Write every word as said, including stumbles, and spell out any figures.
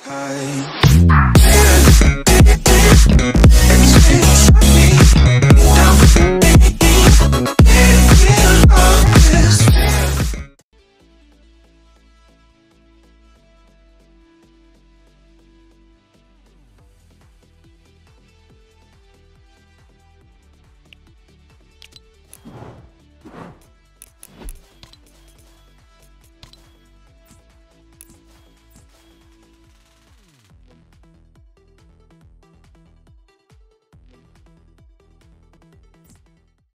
high.